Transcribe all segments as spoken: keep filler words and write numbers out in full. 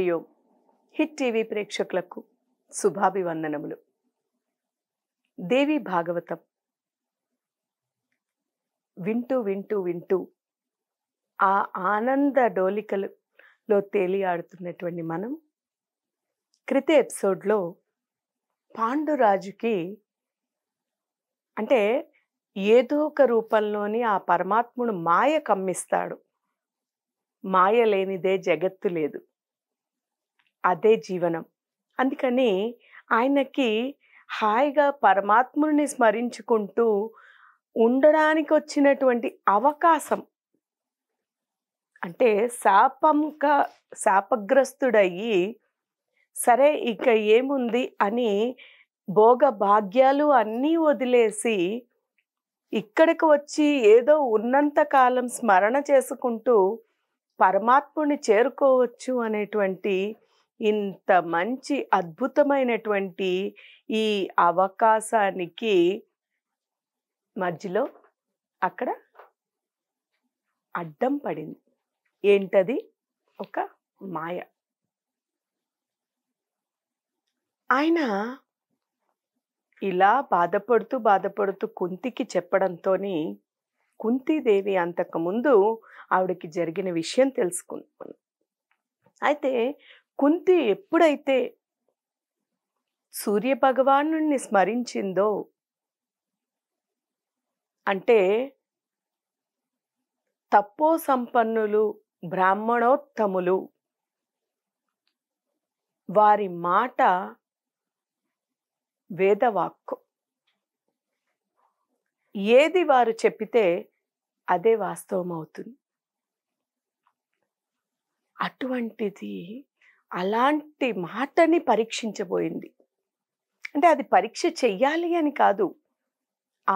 మరియు hit TV ప్రేక్షకులకు శుభాభివందనములు. దేవి భాగవతం వింటూ వింటూ వింటూ ఆ ఆనంద డోలికలలో తేలియాడుతున్నటువంటి మనం క్రిత ఎపిసోడ్లో పాండురాజుకి అంటే ఏదో ఒక రూపంలోని ఆ పరమాత్ముడు మాయ కమ్మిస్తాడు. మాయ లేనిదే జగత్తు లేదు, అదే జీవనం. అందుకని ఆయనకి హాయిగా పరమాత్ముడిని స్మరించుకుంటూ ఉండడానికి వచ్చినటువంటి అవకాశం అంటే శాపంగా శాపగ్రస్తుడయ్యి సరే ఇక ఏముంది అని భోగ భాగ్యాలు అన్నీ వదిలేసి ఇక్కడికి వచ్చి ఏదో ఉన్నంతకాలం స్మరణ చేసుకుంటూ పరమాత్ముని చేరుకోవచ్చు అనేటువంటి ఇంత మంచి అద్భుతమైనటువంటి ఈ అవకాశానికి మధ్యలో అక్కడ అడ్డం పడింది. ఏంటది? ఒక మాయ. ఆయన ఇలా బాధపడుతూ బాధపడుతూ కుంతికి చెప్పడంతో కుంతీదేవి అంతకుముందు ఆవిడకి జరిగిన విషయం తెలుసుకుందాం. అయితే కుంతి ఎప్పుడైతే సూర్యభగవానుణ్ణి స్మరించిందో అంటే తపో సంపన్నులు బ్రాహ్మణోత్తములు వారి మాట వేదవాక్కు, ఏది వారు చెప్పితే అదే వాస్తవం అవుతుంది. అటువంటిది అలాంటి మాటని పరీక్షించబోయింది. అంటే అది పరీక్ష చెయ్యాలి అని కాదు,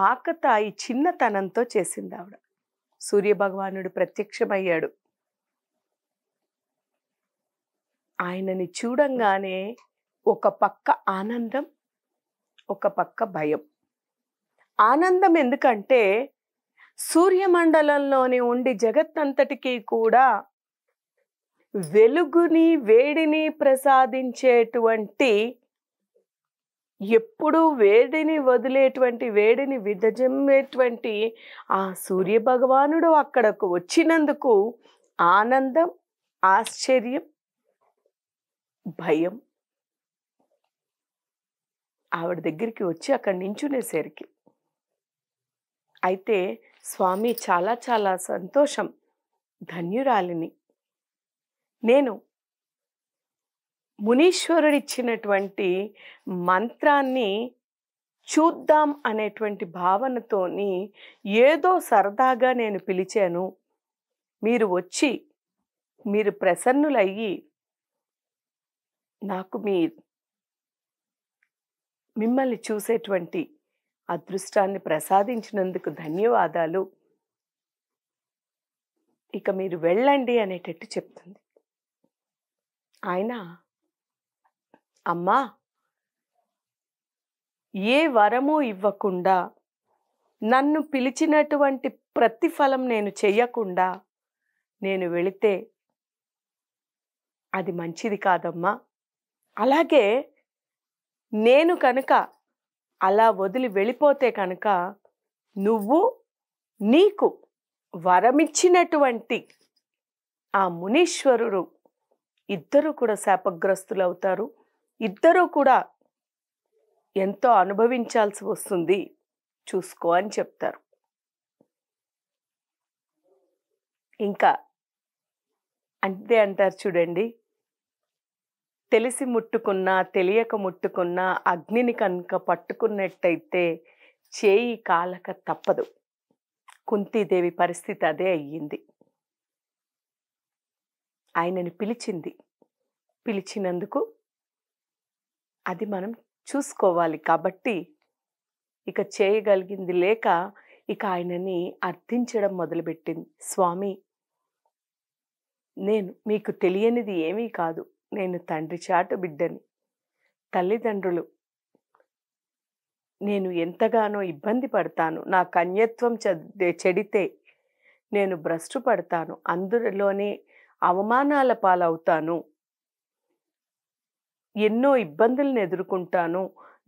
ఆకతాయి చిన్నతనంతో చేసింది ఆవిడ. సూర్యభగవానుడు ప్రత్యక్షమయ్యాడు. ఆయనని చూడంగానే ఒక పక్క ఆనందం, ఒక పక్క భయం. ఆనందం ఎందుకంటే సూర్యమండలంలోనే ఉండి జగత్తంతటికీ కూడా వెలుగుని వేడిని ప్రసాదించేటువంటి, ఎప్పుడూ వేడిని వదిలేటువంటి, వేడిని విదజమ్మేటువంటి ఆ సూర్యభగవానుడు అక్కడకు వచ్చినందుకు ఆనందం, ఆశ్చర్యం, భయం ఆవిడ దగ్గరికి వచ్చి అక్కడ నించునేసరికి. అయితే స్వామి చాలా చాలా సంతోషం, ధన్యురాలిని నేను మునీశ్వరుడిచ్చినటువంటి మంత్రాన్ని చూద్దాం అనేటువంటి భావనతోని ఏదో సరదాగా నేను పిలిచాను, మీరు వచ్చి మీరు ప్రసన్నులయ్యి నాకు మీ మిమ్మల్ని చూసేటువంటి అదృష్టాన్ని ప్రసాదించినందుకు ధన్యవాదాలు, ఇక మీరు వెళ్ళండి అనేటట్టు చెప్తుంది. ఆయన అమ్మా ఏ వరము ఇవ్వకుండా, నన్ను పిలిచినటువంటి ప్రతిఫలం నేను చెయ్యకుండా నేను వెళితే అది మంచిది కాదమ్మా. అలాగే నేను కనుక అలా వదిలి వెళ్ళిపోతే కనుక నువ్వు నీకు వరమిచ్చినటువంటి ఆ మునీశ్వరుడు ఇద్దరూ కూడా శాపగ్రస్తులవుతారు, ఇద్దరూ కూడా ఎంతో అనుభవించాల్సి వస్తుంది, చూసుకో అని చెప్తారు. ఇంకా అంతే అంటారు చూడండి, తెలిసి ముట్టుకున్నా తెలియక ముట్టుకున్నా అగ్నిని కనుక పట్టుకున్నట్టయితే చేయి కాలక తప్పదు. కుంతీదేవి పరిస్థితి అదే అయ్యింది. ఆయనని పిలిచింది, పిలిచినందుకు అది మనం చూసుకోవాలి కాబట్టి ఇక చేయగలిగింది లేక ఇక ఆయనని అర్థించడం మొదలుపెట్టింది. స్వామి నేను మీకు తెలియనిది ఏమీ కాదు, నేను తండ్రి చాటు బిడ్డని, తల్లిదండ్రులు నేను ఎంతగానో ఇబ్బంది పడతాను, నా కన్యత్వం చెడితే నేను భ్రష్టు పడతాను, అందులోనే అవమానాల పాలవుతాను, ఎన్నో ఇబ్బందులను ఎదుర్కొంటాను,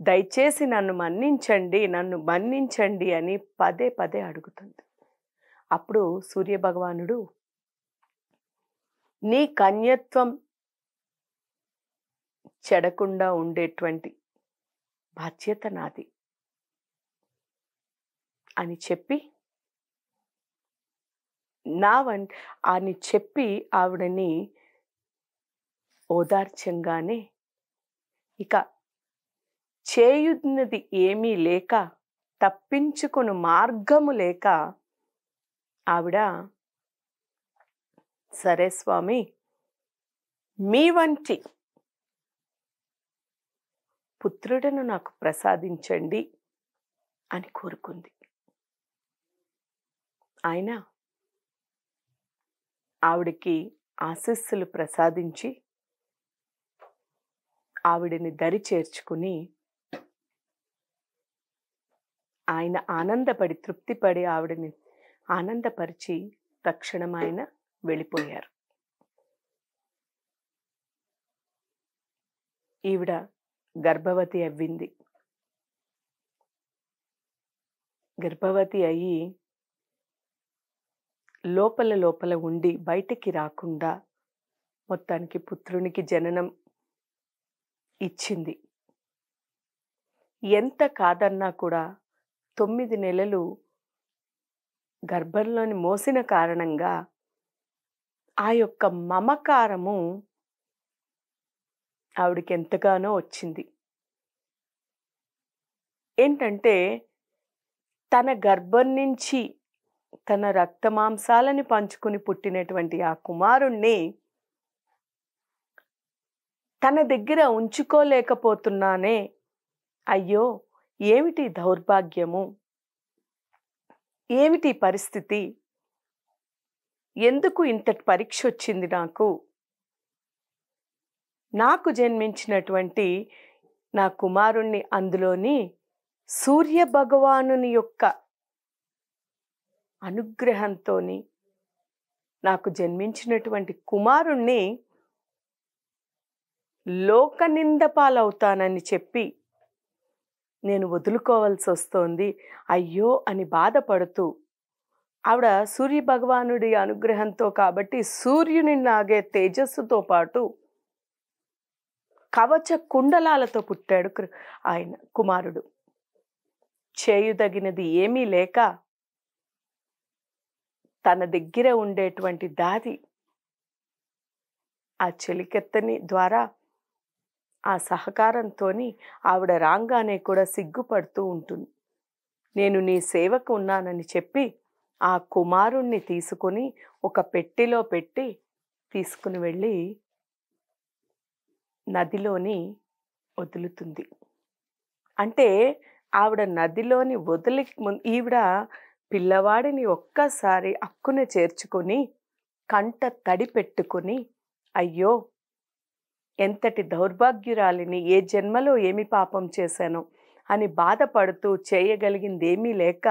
దయచేసి నన్ను మన్నించండి నన్ను మన్నించండి అని పదే పదే అడుగుతుంది. అప్పుడు సూర్య భగవానుడు, నీ కన్యత్వం చెడకుండా ఉండేటువంటి బాధ్యత నాది అని చెప్పి నా వంట అని చెప్పి ఆవిడని ఓదార్చంగానే ఇక చేయున్నది ఏమీ లేక తప్పించుకుని మార్గము లేక ఆవిడ, సరే స్వామి మీ వంటి పుత్రుడను నాకు ప్రసాదించండి అని కోరుకుంది. ఆయన ఆవిడికి ఆశీస్సులు ప్రసాదించి ఆవిడని దరి చేర్చుకుని ఆయన ఆనందపడి తృప్తిపడి ఆవిడని ఆనందపరిచి తక్షణం ఆయన వెళ్ళిపోయారు. ఈవిడ గర్భవతి అవ్వింది. గర్భవతి అయ్యి లోపల లోపల ఉండి బయటికి రాకుండా మొత్తానికి పుత్రునికి జననం ఇచ్చింది. ఎంత కాదన్నా కూడా తొమ్మిది నెలలు గర్భంలోని మోసిన కారణంగా ఆ యొక్క మమకారము ఆవిడికి ఎంతగానో వచ్చింది. ఏంటంటే తన గర్భం నుంచి తన రక్తమాంసాలని పంచుకుని పుట్టినటువంటి ఆ కుమారుణ్ణి తన దగ్గర ఉంచుకోలేకపోతున్నానే, అయ్యో ఏమిటి దౌర్భాగ్యము, ఏమిటి పరిస్థితి, ఎందుకు ఇంతటి పరీక్ష వచ్చింది నాకు, నాకు జన్మించినటువంటి నా కుమారుణ్ణి అందులోని సూర్య భగవానుని యొక్క అనుగ్రహంతో నాకు జన్మించినటువంటి కుమారుణ్ణి లోకనింద పాలవుతానని చెప్పి నేను వదులుకోవాల్సి వస్తోంది అయ్యో అని బాధపడుతూ ఆవిడ సూర్య భగవానుడి అనుగ్రహంతో కాబట్టి సూర్యుని నాగే తేజస్సుతో పాటు కవచ కుండలాలతో పుట్టాడు ఆయన కుమారుడు. చేయుదగినది ఏమీ లేక తన దగ్గర ఉండేటువంటి దాది ఆ చెలికెత్తని ద్వారా ఆ సహకారంతో ఆవిడ రాగానే కూడా సిగ్గుపడుతూ ఉంటుంది. నేను నీ సేవకు ఉన్నానని చెప్పి ఆ కుమారుణ్ణి తీసుకుని ఒక పెట్టెలో పెట్టి తీసుకుని వెళ్ళి నదిలోని వదులుతుంది. అంటే ఆవిడ నదిలోని వదిలి ఈవిడ పిల్లవాడిని ఒక్కసారి అక్కున చేర్చుకొని కంట తడి పెట్టుకొని, అయ్యో ఎంతటి దౌర్భాగ్యురాలిని, ఏ జన్మలో ఏమి పాపం చేశాను అని బాధపడుతూ చేయగలిగిందేమీ లేక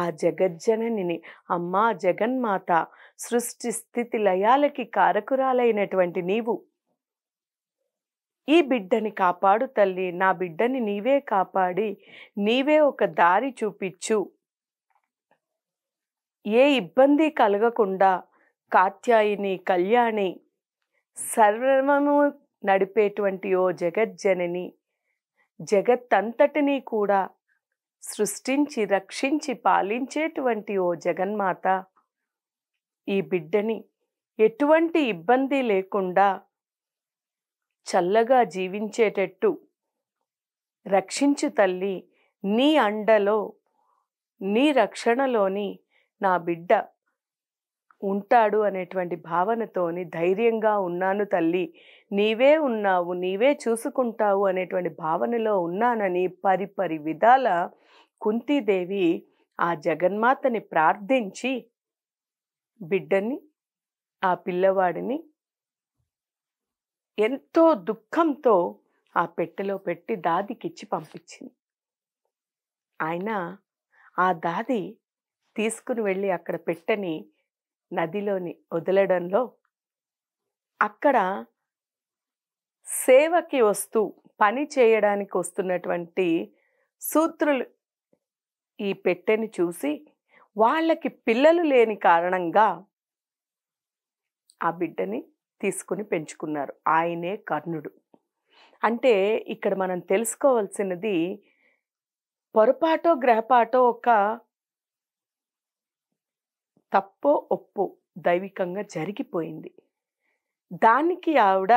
ఆ జగజ్జననిని, అమ్మా జగన్మాత, సృష్టి స్థితి లయాలకి కారకురాలైనటువంటి నీవు ఈ బిడ్డని కాపాడు తల్లి, నా బిడ్డని నీవే కాపాడి నీవే ఒక దారి చూపించు, ఏ ఇబ్బంది కలగకుండా కాత్యాయిని కళ్యాణి సర్వము నడిపేటువంటి ఓ జగజ్జనని, జగత్తంతటినీ కూడా సృష్టించి రక్షించి పాలించేటువంటి ఓ జగన్మాత, ఈ బిడ్డని ఎటువంటి ఇబ్బంది లేకుండా చల్లగా జీవించేటట్టు రక్షించు తల్లి, నీ అండలో నీ రక్షణలోని నా బిడ్డ ఉంటాడు అనేటువంటి భావనతోని ధైర్యంగా ఉన్నాను తల్లి, నీవే ఉన్నావు నీవే చూసుకుంటావు అనేటువంటి భావనలో ఉన్నానని పరిపరి విధాల కుంతీదేవి ఆ జగన్మాతని ప్రార్థించి బిడ్డని ఆ పిల్లవాడిని ఎంతో దుఃఖంతో ఆ పెట్టెలో పెట్టి దాదికిచ్చి పంపించింది. ఆయన ఆ దాది తీసుకుని వెళ్ళి అక్కడ పెట్టని నదిలోని వదలడంలో అక్కడ సేవకి వస్తూ పని చేయడానికి వస్తున్నటువంటి సూత్రులు ఈ పెట్టెని చూసి వాళ్ళకి పిల్లలు లేని కారణంగా ఆ బిడ్డని తీసుకొని పెంచుకున్నారు. ఆయనే కర్ణుడు. అంటే ఇక్కడ మనం తెలుసుకోవాల్సినది పొరపాటో గ్రహపాటో ఒక తప్పో ఒప్పో దైవికంగా జరిగిపోయింది. దానికి ఆవిడ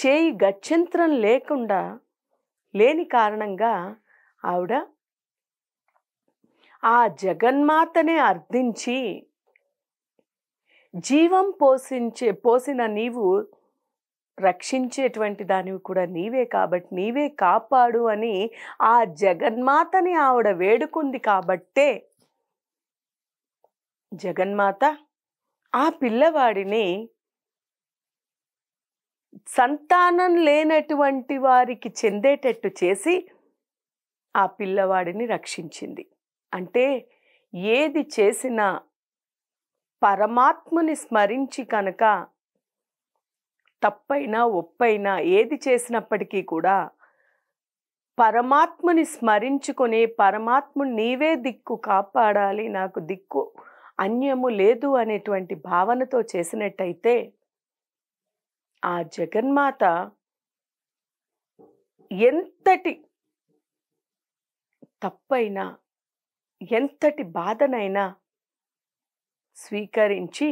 చేయి గత్యంతరం లేకుండా లేని కారణంగా ఆవిడ ఆ జగన్మాతనే అర్థించి జీవం పోషించే పోసిన నీవు రక్షించేటువంటి దానివి కూడా నీవే, కాబట్టి నీవే కాపాడు అని ఆ జగన్మాతని ఆవిడ వేడుకుంది. కాబట్టే జగన్మాత ఆ పిల్లవాడిని సంతానం లేనటువంటి వారికి చెందేటట్టు చేసి ఆ పిల్లవాడిని రక్షించింది. అంటే ఏది చేసినా పరమాత్మని స్మరించి కనుక తప్పైనా ఒప్పైనా ఏది చేసినప్పటికీ కూడా పరమాత్మని స్మరించుకొని పరమాత్ముని నీవే దిక్కు, కాపాడాలి, నాకు దిక్కు అన్యము లేదు అనేటువంటి భావనతో చేసినట్టయితే ఆ జగన్మాత ఎంతటి తప్పైనా ఎంతటి బాధనైనా స్వీకరించి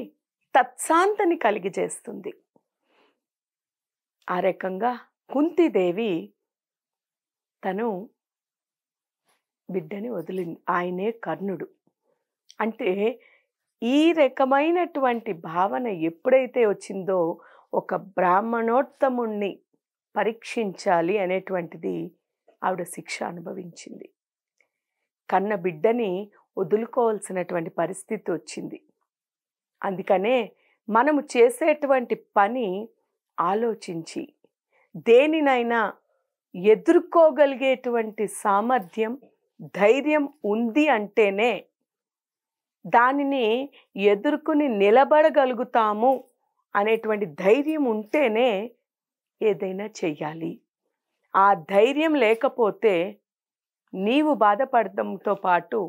తత్శాంతిని కలిగజేస్తుంది. ఆ రకంగా కుంతీదేవి తను బిడ్డని వదిలింది. ఆయనే కర్ణుడు. అంటే ఈ రకమైనటువంటి భావన ఎప్పుడైతే వచ్చిందో ఒక బ్రాహ్మణోత్తముణ్ణి పరీక్షించాలి అనేటువంటిది ఆవిడ శిక్ష అనుభవించింది. కన్న బిడ్డని వదులుకోవాల్సినటువంటి పరిస్థితి వచ్చింది. అందుకనే మనము చేసేటువంటి పని ఆలోచించి దేనినైనా ఎదుర్కోగలిగేటువంటి సామర్థ్యం ధైర్యం ఉంది అంటేనే దానిని ఎదుర్కొని నిలబడగలుగుతాము అనేటువంటి ధైర్యం ఉంటేనే ఏదైనా చెయ్యాలి. ఆ ధైర్యం లేకపోతే నీవు బాధపడటంతో పాటు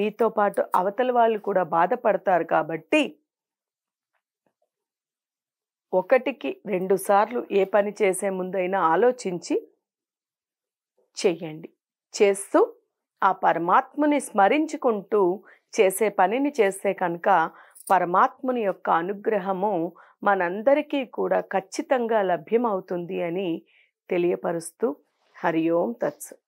నీతో పాటు అవతల వాళ్ళు కూడా బాధపడతారు. కాబట్టి ఒకటికి రెండు సార్లు ఏ పని చేసే ముందైనా ఆలోచించి చెయ్యండి. చేస్తూ ఆ పరమాత్మని స్మరించుకుంటూ చేసే పనిని చేస్తే కనుక పరమాత్మని యొక్క అనుగ్రహము మనందరికీ కూడా ఖచ్చితంగా లభ్యమవుతుంది అని తెలియపరుస్తూ హరి ఓం తత్సత్.